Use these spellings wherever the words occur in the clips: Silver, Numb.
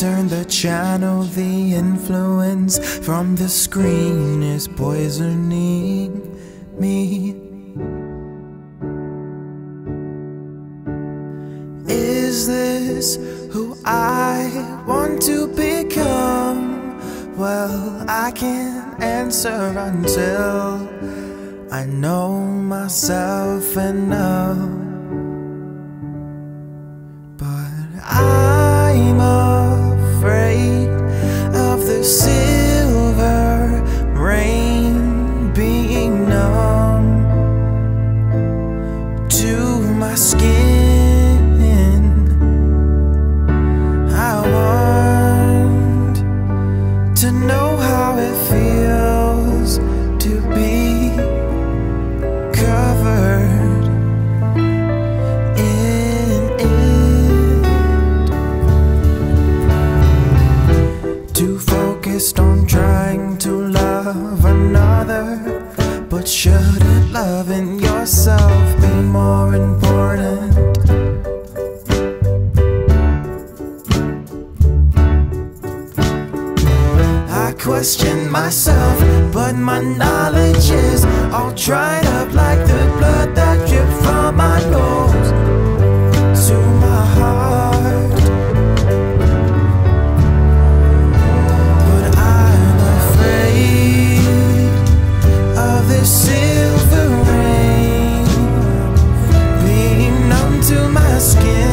turn the channel, the influence from the screen is poisoning me. Is this who I want to become? Well, I can't answer until I know myself enough. But I'm afraid of the silver rain being numb to my skin. To know how it feels to be covered in it. Too focused on trying to love another, but shouldn't loving yourself be more important? Question myself, but my knowledge is all dried up like the blood that dripped from my nose to my heart. But I'm afraid of this silver rain being numb to my skin.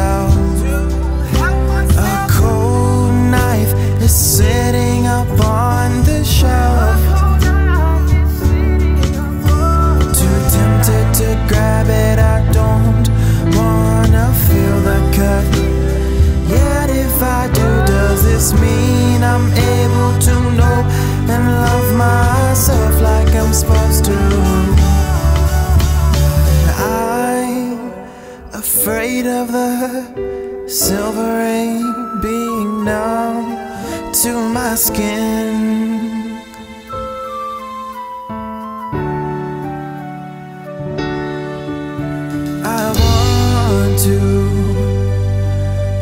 A cold knife is sitting up on the shelf. Too tempted to grab it, I don't wanna feel the cut. Yet if I do, does this mean I'm able to know and love myself like I'm supposed to? Afraid of the silver rain being numb to my skin. I want to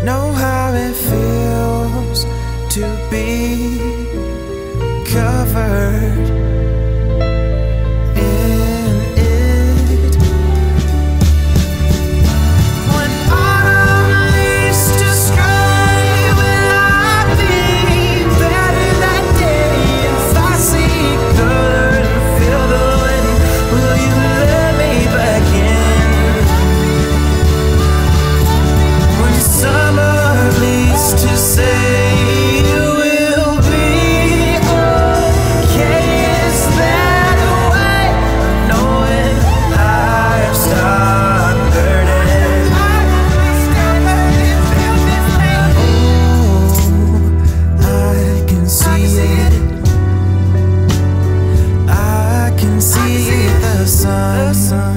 know how it feels to be covered. The sun.